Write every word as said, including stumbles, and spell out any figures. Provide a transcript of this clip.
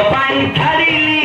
Bye.